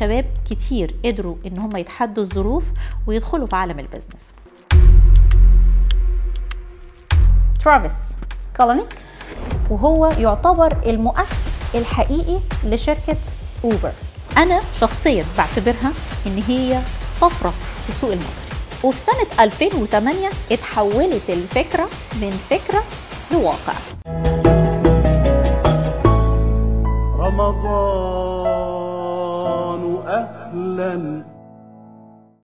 شباب كتير قدروا ان هم يتحدوا الظروف ويدخلوا في عالم البيزنس. ترافيس كولونيك، وهو يعتبر المؤسس الحقيقي لشركة أوبر. أنا شخصياً بعتبرها إن هي طفرة في السوق المصري، وفي سنة 2008 اتحولت الفكرة من فكرة لواقع.